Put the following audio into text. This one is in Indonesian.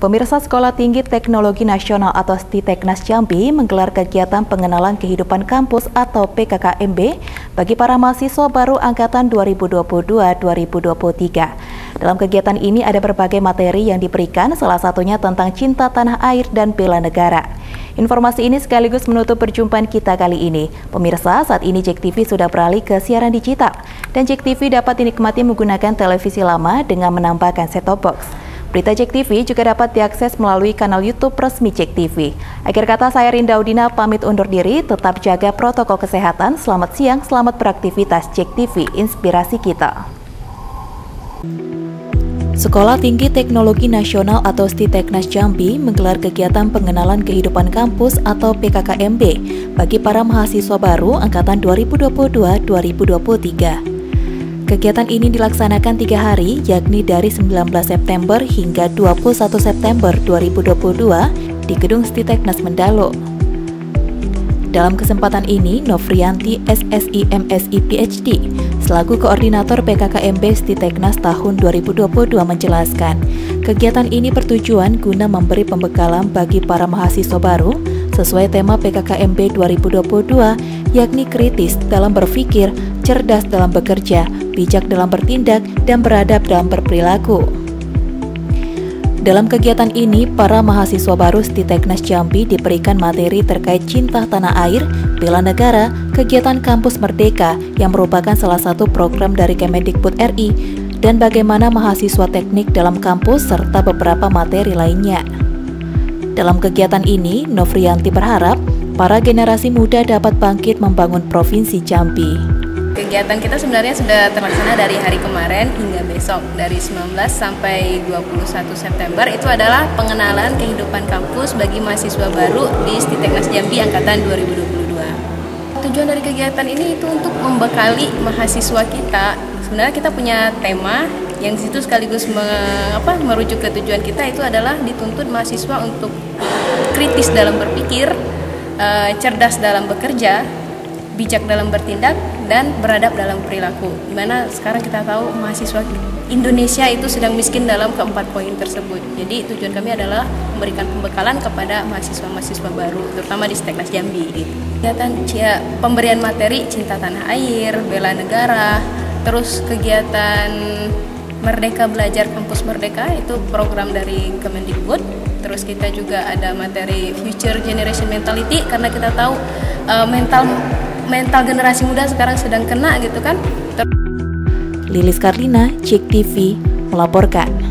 Pemirsa, Sekolah Tinggi Teknologi Nasional atau STITeknas Jambi menggelar kegiatan pengenalan kehidupan kampus atau PKKMB bagi para mahasiswa baru angkatan 2022-2023. Dalam kegiatan ini ada berbagai materi yang diberikan, salah satunya tentang cinta tanah air dan bela negara. Informasi ini sekaligus menutup perjumpaan kita kali ini. Pemirsa, saat ini Jek TV sudah beralih ke siaran digital dan Jek TV dapat dinikmati menggunakan televisi lama dengan menambahkan set-top box. Berita Jek TV juga dapat diakses melalui kanal YouTube resmi Jek TV. Akhir kata, saya Rinda Udina pamit undur diri, tetap jaga protokol kesehatan. Selamat siang, selamat beraktivitas. Jek TV, inspirasi kita. Sekolah Tinggi Teknologi Nasional atau STITeknas Jambi menggelar kegiatan pengenalan kehidupan kampus atau PKKMB bagi para mahasiswa baru angkatan 2022-2023. Kegiatan ini dilaksanakan 3 hari, yakni dari 19 September hingga 21 September 2022 di Gedung STITeknas Mendalo. Dalam kesempatan ini, Novrianti SSI MSI PhD selaku koordinator PKKMB STITeknas tahun 2022 menjelaskan, kegiatan ini bertujuan guna memberi pembekalan bagi para mahasiswa baru sesuai tema PKKMB 2022, yakni kritis dalam berpikir, cerdas dalam bekerja, bijak dalam bertindak, dan beradab dalam berperilaku. Dalam kegiatan ini, para mahasiswa baru STITeknas Jambi diberikan materi terkait cinta tanah air, bela negara, kegiatan kampus merdeka yang merupakan salah satu program dari Kemendikbud RI, dan bagaimana mahasiswa teknik dalam kampus serta beberapa materi lainnya. Dalam kegiatan ini, Novrianti berharap para generasi muda dapat bangkit membangun provinsi Jambi. Kegiatan kita sebenarnya sudah terlaksana dari hari kemarin hingga besok, dari 19 sampai 21 September itu adalah pengenalan kehidupan kampus bagi mahasiswa baru di STITeknas Jambi angkatan 2022. Tujuan dari kegiatan ini itu untuk membekali mahasiswa kita. Sebenarnya kita punya tema yang di situ sekaligus merujuk ke tujuan kita, itu adalah dituntut mahasiswa untuk kritis dalam berpikir, cerdas dalam bekerja, bijak dalam bertindak, dan beradab dalam perilaku. Dimana sekarang kita tahu mahasiswa Indonesia itu sedang miskin dalam ke-4 poin tersebut. Jadi tujuan kami adalah memberikan pembekalan kepada mahasiswa-mahasiswa baru, terutama di STITeknas Jambi. Kegiatan pemberian materi cinta tanah air, bela negara, terus kegiatan Merdeka Belajar Kampus Merdeka itu program dari Kemendikbud. Terus kita juga ada materi Future Generation Mentality, karena kita tahu mental generasi muda sekarang sedang kena gitu kan. Lilis Kartina, Jek TV melaporkan.